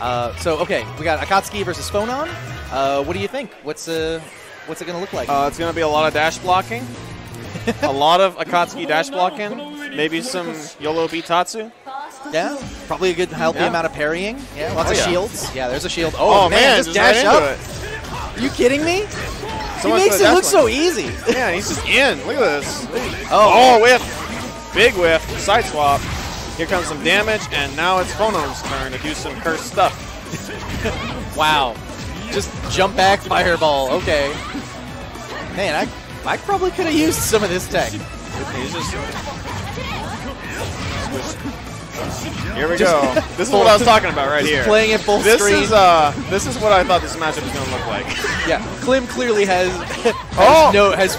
Okay, we got Akatsuki versus Phonon. What do you think? What's it going to look like? It's going to be a lot of dash blocking. A lot of Akatsuki dash blocking. Maybe some Yolo Bitatsu. Yeah, probably a good healthy amount of parrying. Yeah, lots of shields. Yeah, there's a shield. Oh, man, just dash right up. Are you kidding me? He makes it look so easy. Yeah, he's just in. Look at this. Oh, whiff. Big whiff. Side swap. Here comes some damage, and now it's Phonon's turn to do some cursed stuff. Wow. Just jump back, fireball. Okay. Man, I probably could have used some of this tech. He's just... Here we go. This is what I was talking about right here. Playing it full screen. This is what I thought this matchup was going to look like. Yeah, Clim clearly has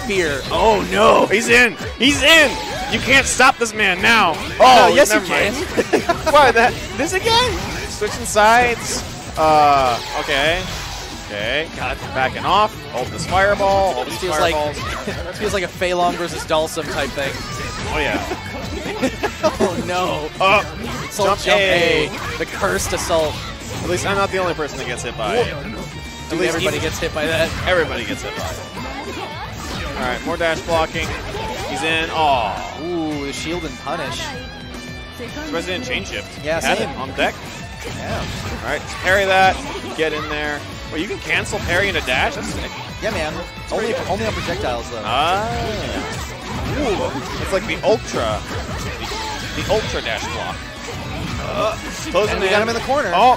fear. Oh no, he's in. He's in. You can't stop this man now. Oh, no, yes you can. Why that? This again? Switching sides. Okay. Okay, got backing off. Hold this fireball. Hold these fireballs. It feels like a Fa'lon versus Dalsim type thing. Oh yeah. Oh no! Assault jump A. The cursed assault. At least I'm not the only person that gets hit by it. Dude, everybody gets hit by that. Everybody gets hit by it. Alright, more dash blocking. He's in. Aw. Ooh, the shield and punish. Resident Chainshift. Yeah, same. On deck. Yeah. Alright, parry that. Get in there. Well, you can cancel parry into dash? That's sick. Yeah, man. Only on projectiles, though. Ah. Ooh, it's like the ultra. The ultra dash block. Closing. We got him in the corner. Oh,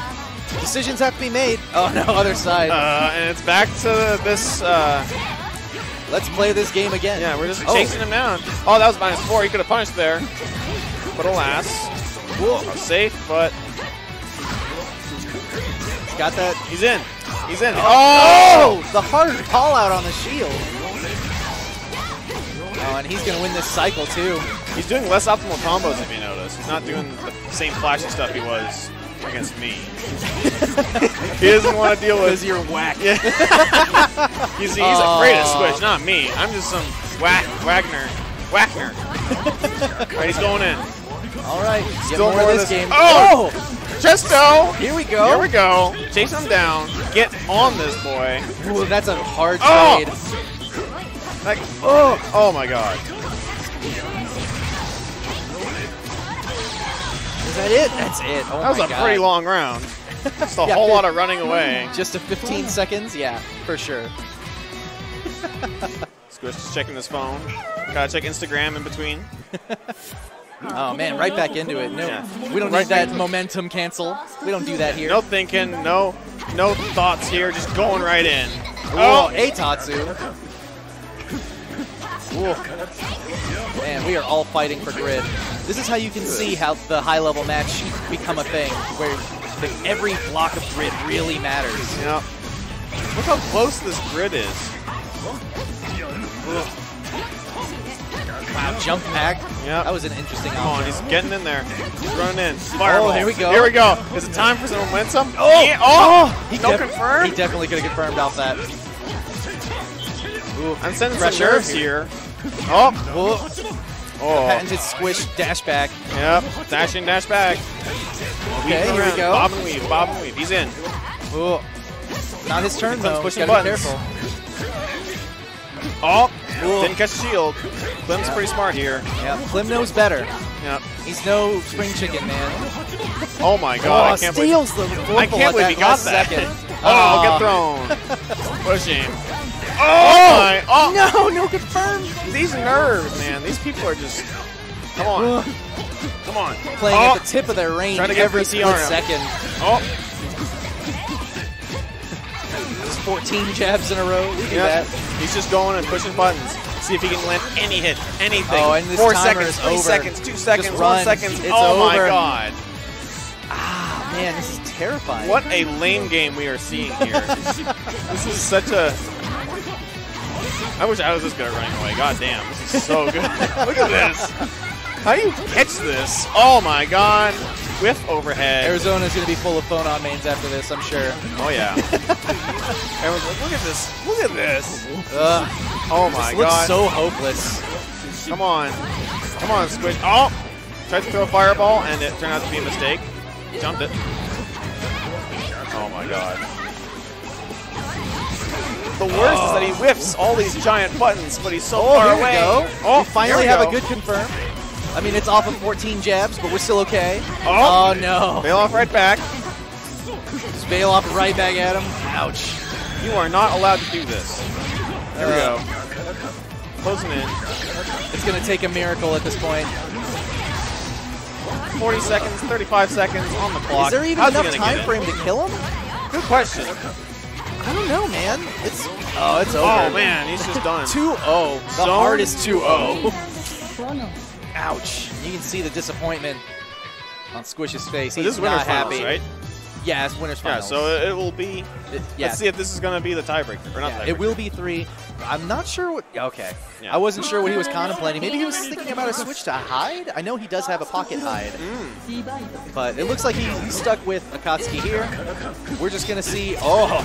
decisions have to be made. Oh no, other side. And it's back to this. Let's play this game again. Yeah, we're just chasing him down. Oh, that was -4. He could have punished there, but alas, safe. But he's got that. He's in. He's in. Oh, the hard call out on the shield. Oh, and he's going to win this cycle, too. He's doing less optimal combos, if you notice. He's not doing the same flashy stuff he was against me. He doesn't want to deal with... Because you're whack. Yeah. he's afraid of Squish, not me. I'm just some whack Wagner. All right, he's going in. All right. Still more of this game. Oh! Just go. Here we go. Here we go. Chase him down. Get on this boy. Ooh, that's a hard trade. Like, oh my god. Is that it? That's it. Oh, that was a pretty long round. Just a whole lot of running away. Just a 15 seconds? Yeah, for sure. Squish is checking his phone. Gotta check Instagram in between. Oh man, right back into it. No, we don't need that momentum cancel. We don't do that here. No thinking, no thoughts here. Just going right in. Oh, Atatsu. Ooh. Man, we are all fighting for grid. This is how you can see how the high-level match become a thing, where every block of grid really matters. Yeah. Look how close this grid is. Ooh. Wow, jump pack. Yeah. That was an interesting option. Come on, he's getting in there. He's running in. Fireball. Oh, here we go. Here we go. Is it time for some momentum? Oh! Yeah. Oh! He no confirmed? He definitely could have confirmed off that. Ooh, I'm sending some nerves here. Oh. Patented Squish dash back. Yep. Dash in, dash back. Okay, here we go. Bob and weave, bob and weave. He's in. Ooh. Not his turn, though. Pushing buttons. Oh. Ooh. Didn't catch shield. Clim's pretty smart here. Yeah, Clim knows better. Yep. He's no spring chicken, man. Oh, my God. Oh, I can't believe he got that. Oh, get thrown. Push him. Oh! No confirmed. These nerves, man. These people are just... Come on. Come on. Playing at the tip of their range every second. Oh. Just 14 jabs in a row. Look at that. He's just going and pushing buttons. See if he can land any hit, anything. Oh, and this 4 seconds, 3 seconds, 2 seconds, 1 second. It's over. My God. Ah, man, this is terrifying. What a lame game we are seeing here. This is such a... I wish I was this good at running away. God damn, this is so good. Look at this. How do you catch this? Oh my god. Whiff overhead. Arizona's going to be full of Phonon mains after this, I'm sure. Oh yeah. Everyone's like, look at this. Look at this. Oh my god. This looks so hopeless. Come on. Come on, Squish. Oh! Tried to throw a fireball and it turned out to be a mistake. Jumped it. god. The worst is that he whiffs all these giant buttons, but he's so far away. Oh, finally have a good confirm. I mean, it's off of 14 jabs, but we're still okay. Oh, no. Bail off right back. Just bail off right back at him. Ouch. You are not allowed to do this. There we go. Closing in. It's going to take a miracle at this point. 40 seconds, 35 seconds on the clock. Is there even enough time for him to kill him? Good question. I don't know, man. It's it's over. Oh, man, he's just done. 2-0. The hardest 2-0. Ouch. You can see the disappointment on Squish's face. He's not happy. Finals, right? Yeah, it's winner's finals. Yeah, so it will be... Let's see if this is going to be the tiebreaker. Or not tiebreaker. It will be 3. I'm not sure what... Okay. Yeah. I wasn't sure what he was contemplating. Maybe he was thinking about a switch to hide? I know he does have a pocket hide. Mm. But it looks like he's stuck with Akatsuki here. We're just going to see... Oh!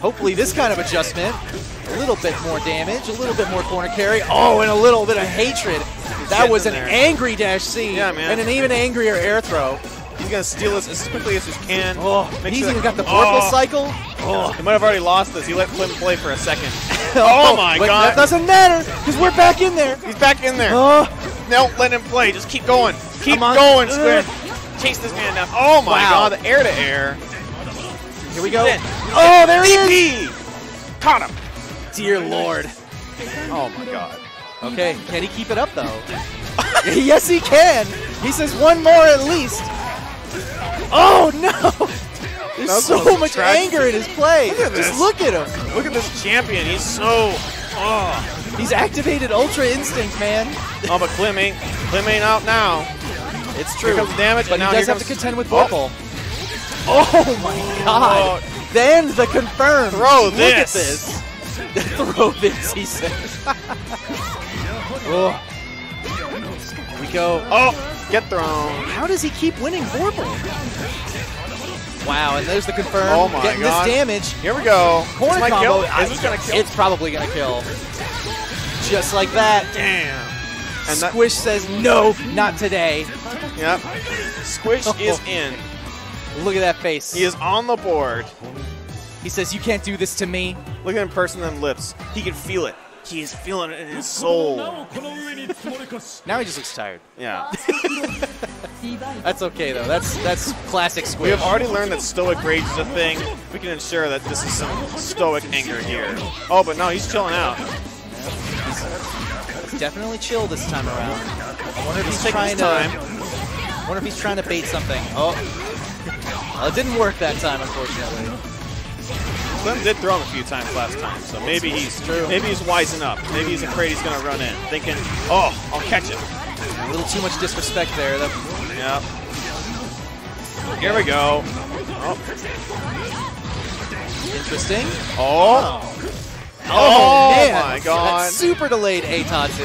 Hopefully this kind of adjustment. A little bit more damage. A little bit more corner carry. Oh, and a little bit of hatred. That was an angry dash C. Yeah, man. And an even angrier air throw. He's going to steal this as quickly as he can. He's even got the purple cycle. He might have already lost this. He let Clim play for a second. Oh, my God. That doesn't matter because we're back in there. He's back in there. No, let him play. Just keep going. Keep going, Squish. Chase this man down. Oh, my God. The air to air. Here we go. Oh, there he is. Caught him. Dear Lord. Oh, my God. Okay. Can he keep it up, though? Yes, he can. He says one more at least. Oh no! There's so much anger in his play. Look at this. Just look at him. Look at this champion. He's so. Oh. He's activated Ultra Instinct, man. Oh, but Clim ain't out now. It's true. Here comes damage, but now he does have to contend with Purple. Oh my God! Then the confirm. Throw this. Look at this. Throw this. He said. Here we go. Oh. Get thrown. How does he keep winning Vorpal? Wow, and there's the confirm. Oh my Getting God. This damage. Here we go. Corner combo. It's probably going to kill. Just like that. Damn. And Squish says, no, not today. Yep. Squish is in. Look at that face. He is on the board. He says, you can't do this to me. Look at him pursing them lips. He can feel it. He is feeling it in his soul. Now he just looks tired. Yeah. That's okay, though. That's classic Squish. We have already learned that stoic rage is a thing. We can ensure that this is some stoic anger here. Oh, but no, he's chilling out. He's definitely chill this time around. I wonder if he's trying to... I wonder if he's trying to bait something. Oh. Well, it didn't work that time, unfortunately. Clim did throw him a few times last time, so maybe he's wising up. Maybe he's afraid he's gonna run in, thinking, "Oh, I'll catch him." A little too much disrespect there. Yeah. Here we go. Oh. Interesting. Oh man. My God! That's super delayed A Tatsu.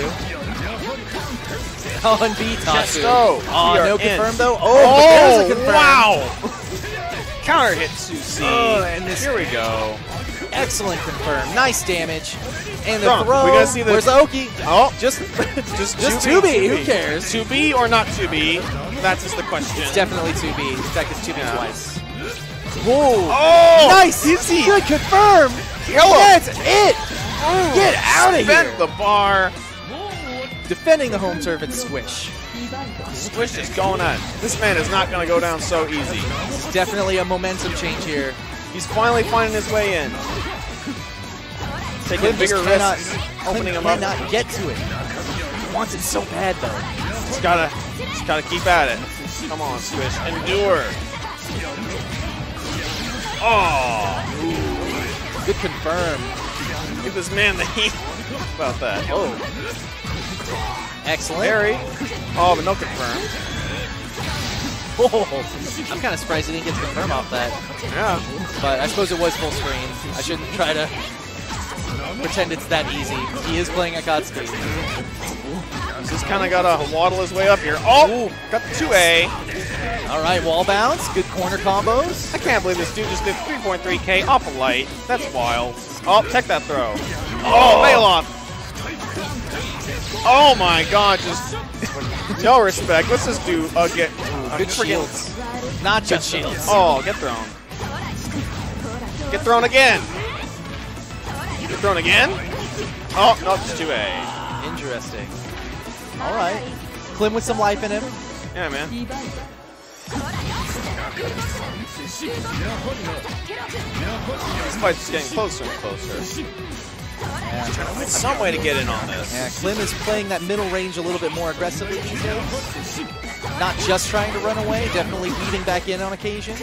Oh, and B Tatsu. Oh, no confirm though. Oh, there's a confirm. Wow. Counter hit Susie. Here we go. Excellent confirm. Nice damage. And the throw. We gotta see the Where's Oki? Oh, just 2B. Who cares? 2B or not 2B? That's just the question. It's definitely 2B. In fact, it's 2B twice. Whoa! Oh, nice. Easy. Good confirm. Yellow. That's it. Oh, get out of here. Defend the bar. Defending the home turf at Squish. Squish is going on. This man is not going to go down so easy. Definitely a momentum change here. He's finally finding his way in. Taking bigger risks, opening him up. Cannot get to it. He wants it so bad though. Just gotta keep at it. Come on, Squish, endure. Oh, good confirm. Give this man the heat about that. Oh. Excellent. Harry. Oh, but no confirm. Oh, I'm kind of surprised he didn't get the confirm off that. Yeah. But I suppose it was full screen. I shouldn't try to pretend it's that easy. He is playing Akatsuki. He's just kind of got to waddle his way up here. Oh, got the 2A. All right, wall bounce. Good corner combos. I can't believe this dude just did 3.3K off a light. That's wild. Oh, check that throw. Oh, bail off. Oh my God, just no respect. What's this do? Good shields. Not just shields. Oh, get thrown. Get thrown again! Get thrown again? Oh, no, it's 2A. Interesting. Alright. Clim with some life in him. Yeah, man. This fight's just getting closer and closer. Yeah. Some way to get in on this. Yeah, Clim is playing that middle range a little bit more aggressively these days. Not just trying to run away, definitely weaving back in on occasion.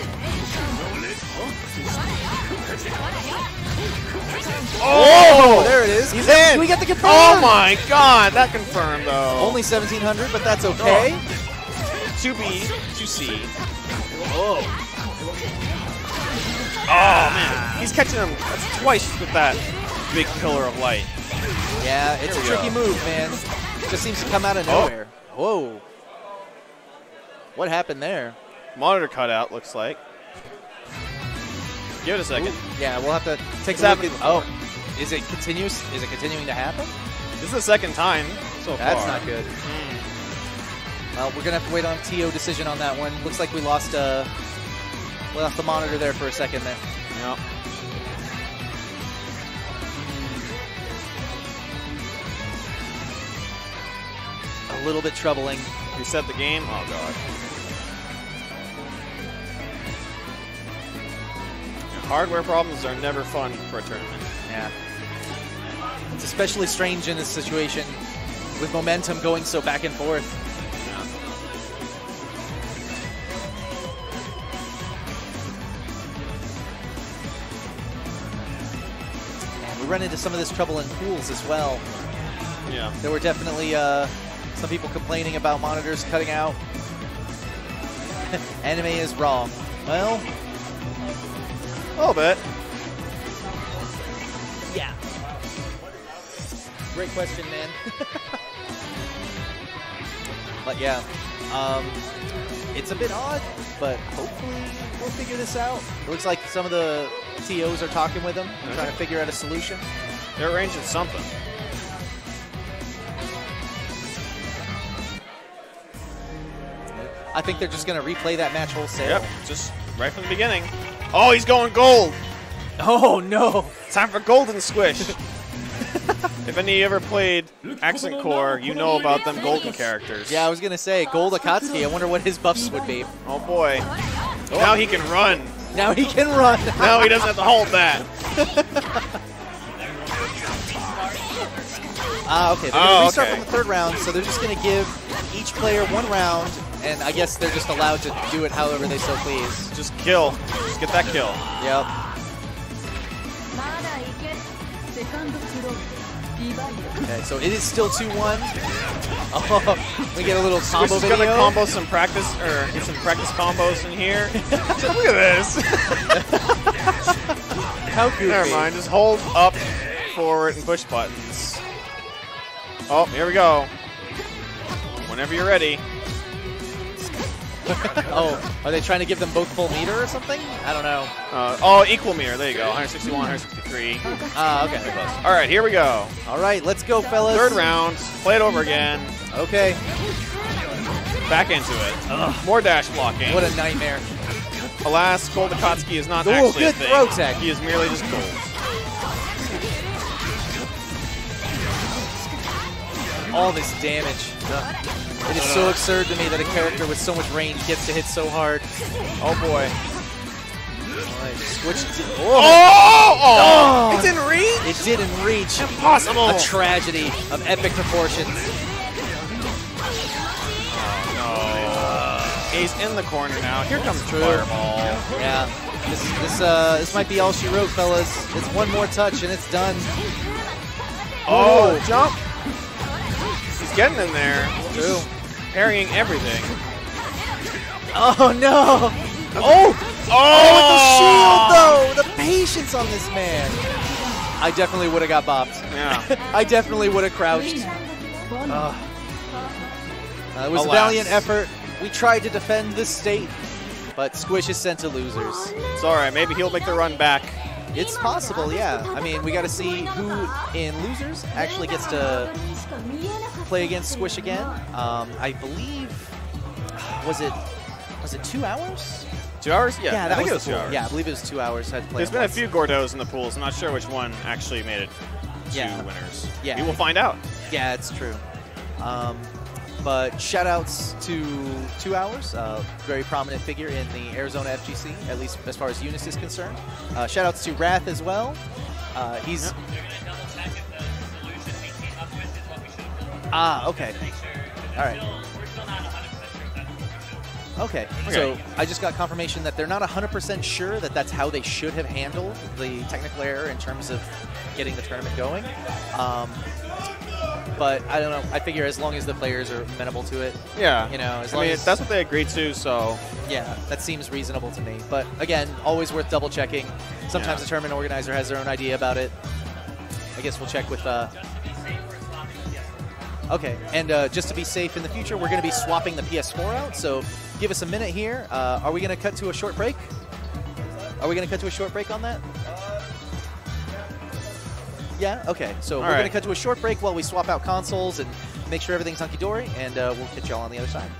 Oh! There it is. He's in! We got the confirm! Oh my god, that confirmed though. Only 1700, but that's okay. Oh. 2B, 2C. Oh. Oh man, he's catching him twice with that big pillar of light. Yeah, it's a tricky move, man. Just seems to come out of nowhere. Whoa. What happened there? Monitor cutout, looks like. Give it a second. Ooh. Yeah, we'll have to take a look. Oh, is it continuous? Is it continuing to happen? This is the second time so far. That's not good. Well, we're going to have to wait on TO decision on that one. Looks like we lost the monitor there for a second there. Yep. A little bit troubling. Reset the game? Oh, God. Hardware problems are never fun for a tournament. Yeah. It's especially strange in this situation with momentum going so back and forth. Yeah. And we run into some of this trouble in pools as well. Yeah. There were definitely some people complaining about monitors cutting out. Anime is raw. Well... a little bit. Yeah. Great question, man. But yeah, it's a bit odd, but hopefully we'll figure this out. It looks like some of the TOs are talking with them, trying to figure out a solution. They're arranging something. I think they're just going to replay that match wholesale. Yep, just right from the beginning. Oh, he's going gold. Oh, no. Time for golden squish. If any of you ever played Accent Core, you know about them golden characters. Yeah, I was going to say, Gold Akatsuki. I wonder what his buffs would be. Oh, boy. Oh. Now he can run. Now he can run. Now he doesn't have to hold that. Okay. They're going to restart from the third round, so they're just going to give each player one round. And I guess they're just allowed to do it however they so please. Just kill. Just get that kill. Yep. Okay, so it is still 2-1. Oh, we get a little combo video. We're gonna combo some practice, or get some practice combos in here. Look at this. How goofy. Never mind. Just hold up, forward, and push buttons. Oh, here we go. Whenever you're ready. Oh, are they trying to give them both full meter or something? I don't know. Equal meter. There you go. 161, 163. Okay. All right, here we go. All right, let's go, fellas. Third round. Play it over again. Okay. Back into it. More dash blocking. What a nightmare. Alas, Koldekotski is not actually a thing. Throw tech. He is merely just gold. All this damage. It is so absurd to me that a character with so much range gets to hit so hard. Oh boy. Alright, switch to... Oh! It didn't reach? It didn't reach. Impossible! A tragedy of epic proportions. Oh, no. He's in the corner now. Here comes Fireball. Yeah. This might be all she wrote, fellas. It's one more touch and it's done. Oh, jump! Getting in there. True. Parrying everything. Oh, no. Oh, with the shield, though. The patience on this man. I definitely would have got bopped. Yeah. I definitely would have crouched. It was a valiant effort. We tried to defend this state, but Squish is sent to losers. It's all right. Maybe he'll make the run back. It's possible, yeah. I mean, we got to see who in losers actually gets to play against Squish again. I believe was it 2 hours? 2 hours? Yeah, yeah, I think it was 2 hours. Yeah, I believe it was 2 hours. Had to play. There's been a few Gordos in the pools. I'm not sure which one actually made it to winners. Yeah, we will find out. Yeah, it's true. But shout-outs to 2 Hours, very prominent figure in the Arizona FGC, at least as far as Eunice is concerned. Shout-outs to Wrath as well. He's... Ah, okay. All right. Okay, so I just got confirmation that they're not 100% sure that that's how they should have handled the technical error in terms of getting the tournament going. But I don't know. I figure as long as the players are amenable to it. Yeah. You know, as long as that's what they agreed to, so. Yeah, that seems reasonable to me. But again, always worth double checking. Sometimes the tournament organizer has their own idea about it. I guess we'll check with. Okay, and just to be safe in the future, we're going to be swapping the PS4 out. So give us a minute here. Are we going to cut to a short break? Are we going to cut to a short break on that? Yeah? Okay. So we're going to cut to a short break while we swap out consoles and make sure everything's hunky-dory, and we'll catch y'all on the other side.